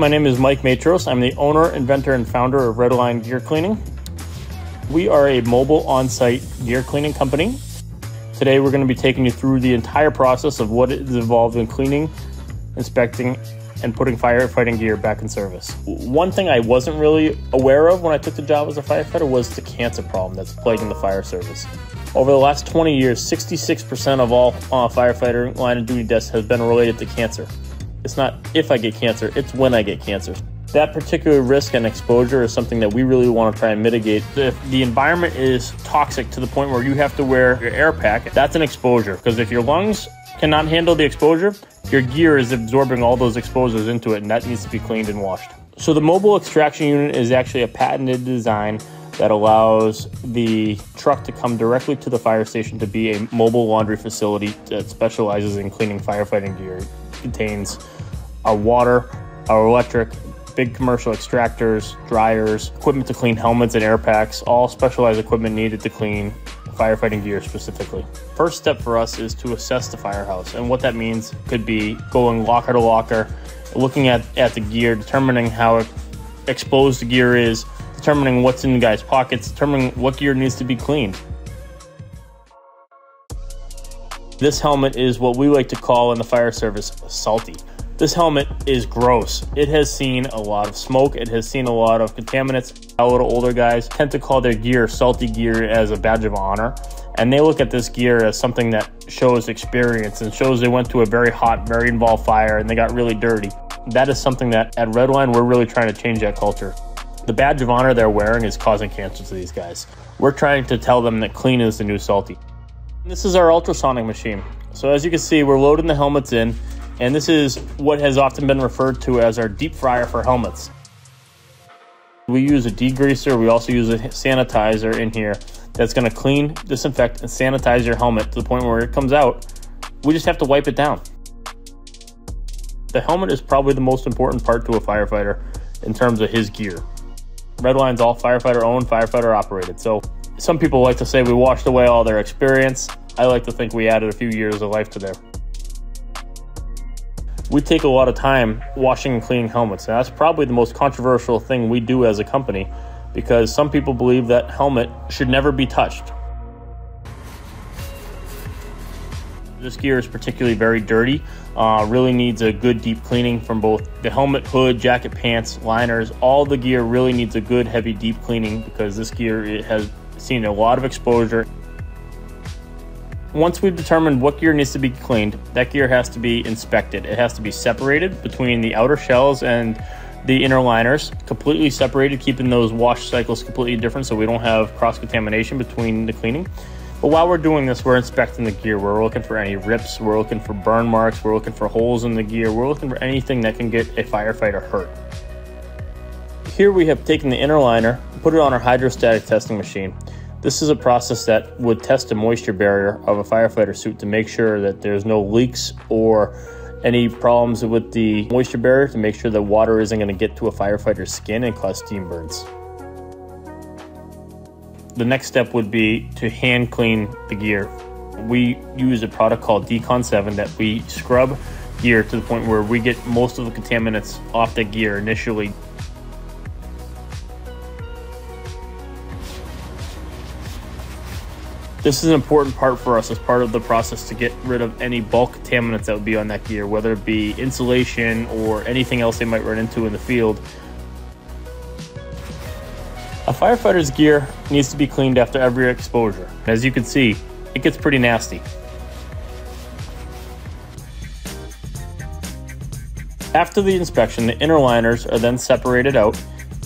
My name is Mike Matros. I'm the owner, inventor, and founder of Redline Gear Cleaning. We are a mobile on-site gear cleaning company. Today we're going to be taking you through the entire process of what is involved in cleaning, inspecting, and putting firefighting gear back in service. One thing I wasn't really aware of when I took the job as a firefighter was the cancer problem that's plaguing the fire service. Over the last 20 years, 66% of all firefighter line of duty deaths has been related to cancer. It's not if I get cancer, it's when I get cancer. That particular risk and exposure is something that we really want to try and mitigate. If the environment is toxic to the point where you have to wear your air pack, that's an exposure, because if your lungs cannot handle the exposure, your gear is absorbing all those exposures into it, and that needs to be cleaned and washed. So the mobile extraction unit is actually a patented design that allows the truck to come directly to the fire station to be a mobile laundry facility that specializes in cleaning firefighting gear. It contains our water, our electric, big commercial extractors, dryers, equipment to clean helmets and air packs, all specialized equipment needed to clean firefighting gear specifically. First step for us is to assess the firehouse, and what that means could be going locker to locker, looking at the gear, determining how exposed the gear is, determining what's in the guy's pockets, determining what gear needs to be cleaned. This helmet is what we like to call in the fire service salty. This helmet is gross. It has seen a lot of smoke. It has seen a lot of contaminants. A little older guys tend to call their gear salty gear as a badge of honor. And they look at this gear as something that shows experience and shows they went to a very hot, very involved fire and they got really dirty. That is something that at Redline, we're really trying to change that culture. The badge of honor they're wearing is causing cancer to these guys. We're trying to tell them that clean is the new salty. This is our ultrasonic machine. So as you can see, we're loading the helmets in. And this is what has often been referred to as our deep fryer for helmets. We use a degreaser, we also use a sanitizer in here that's gonna clean, disinfect, and sanitize your helmet to the point where it comes out. We just have to wipe it down. The helmet is probably the most important part to a firefighter in terms of his gear. Redline's all firefighter owned, firefighter operated. So some people like to say we washed away all their experience. I like to think we added a few years of life to there. We take a lot of time washing and cleaning helmets, and that's probably the most controversial thing we do as a company, because some people believe that helmet should never be touched. This gear is particularly very dirty, really needs a good deep cleaning from both the helmet, hood, jacket, pants, liners. All the gear really needs a good heavy deep cleaning, because this gear, it has seen a lot of exposure. Once we've determined what gear needs to be cleaned, that gear has to be inspected. It has to be separated between the outer shells and the inner liners, completely separated, keeping those wash cycles completely different so we don't have cross-contamination between the cleaning. But while we're doing this, we're inspecting the gear. We're looking for any rips, we're looking for burn marks, we're looking for holes in the gear, we're looking for anything that can get a firefighter hurt. Here we have taken the inner liner, put it on our hydrostatic testing machine. This is a process that would test the moisture barrier of a firefighter suit to make sure that there's no leaks or any problems with the moisture barrier, to make sure that water isn't going to get to a firefighter's skin and cause steam burns. The next step would be to hand clean the gear. We use a product called Decon 7 that we scrub gear to the point where we get most of the contaminants off the gear initially. This is an important part for us as part of the process to get rid of any bulk contaminants that would be on that gear, whether it be insulation or anything else they might run into in the field. A firefighter's gear needs to be cleaned after every exposure. As you can see, it gets pretty nasty. After the inspection, the inner liners are then separated out.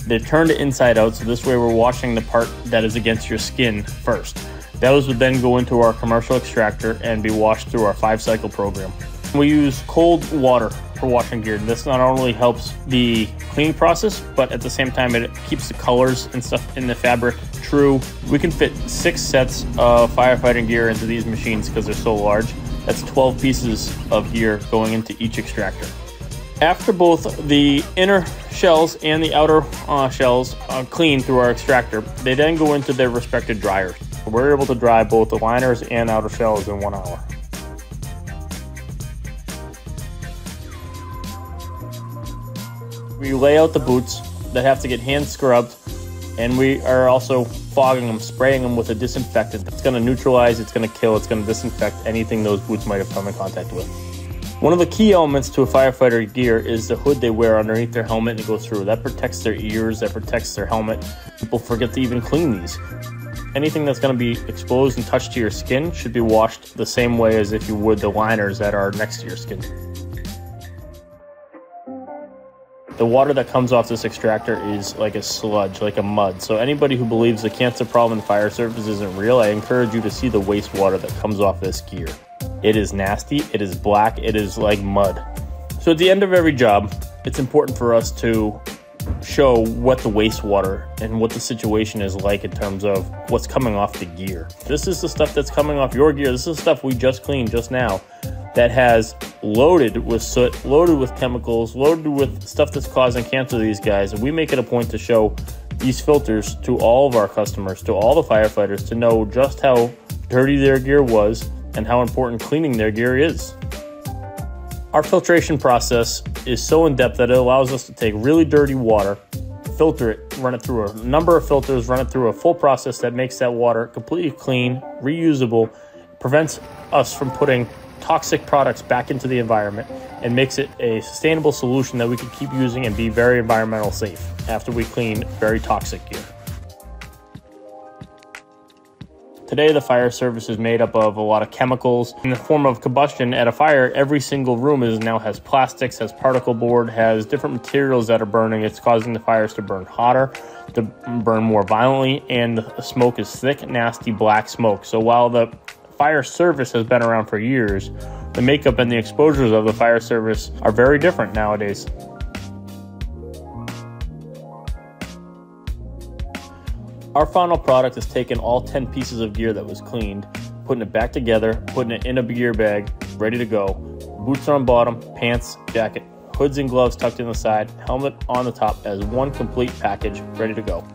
They're turned inside out, so this way we're washing the part that is against your skin first. Those would then go into our commercial extractor and be washed through our 5-cycle program. We use cold water for washing gear. This not only helps the cleaning process, but at the same time, it keeps the colors and stuff in the fabric true. We can fit 6 sets of firefighting gear into these machines because they're so large. That's 12 pieces of gear going into each extractor. After both the inner shells and the outer shells are cleaned through our extractor, they then go into their respective dryers. We're able to dry both the liners and outer shells in 1 hour. we lay out the boots that have to get hand scrubbed, and we are also fogging them, spraying them with a disinfectant. It's gonna neutralize, it's gonna kill, it's gonna disinfect anything those boots might have come in contact with. One of the key elements to a firefighter gear is the hood they wear underneath their helmet and it goes through. That protects their ears, that protects their helmet. People forget to even clean these. Anything that's going to be exposed and touched to your skin should be washed the same way as if you would the liners that are next to your skin. The water that comes off this extractor is like a sludge, like a mud. So anybody who believes the cancer problem in fire service isn't real, I encourage you to see the wastewater that comes off this gear. It is nasty, it is black, it is like mud. So at the end of every job, it's important for us to show what the wastewater and what the situation is like in terms of what's coming off the gear. This is the stuff that's coming off your gear. This is the stuff we just cleaned just now that has loaded with soot, loaded with chemicals, loaded with stuff that's causing cancer to these guys. And we make it a point to show these filters to all of our customers, to all the firefighters, to know just how dirty their gear was and how important cleaning their gear is. Our filtration process is so in-depth that it allows us to take really dirty water, filter it, run it through a number of filters, run it through a full process that makes that water completely clean, reusable, prevents us from putting toxic products back into the environment, and makes it a sustainable solution that we can keep using and be very environmental safe after we clean very toxic gear. Today, the fire service is made up of a lot of chemicals. In the form of combustion at a fire, every single room now has plastics, has particle board, has different materials that are burning. It's causing the fires to burn hotter, to burn more violently, and the smoke is thick, nasty, black smoke. So while the fire service has been around for years, the makeup and the exposures of the fire service are very different nowadays. Our final product is taking all 10 pieces of gear that was cleaned, putting it back together, putting it in a gear bag, ready to go. Boots on bottom, pants, jacket, hoods and gloves tucked in the side, helmet on the top as one complete package, ready to go.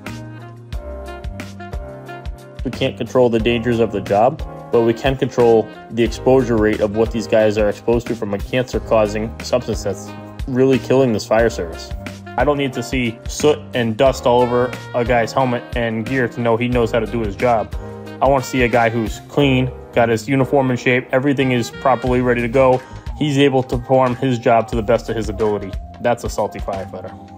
We can't control the dangers of the job, but we can control the exposure rate of what these guys are exposed to from a cancer-causing substance that's really killing this fire service. I don't need to see soot and dust all over a guy's helmet and gear to know he knows how to do his job. I want to see a guy who's clean, got his uniform in shape, everything is properly ready to go. He's able to perform his job to the best of his ability. That's a salty firefighter.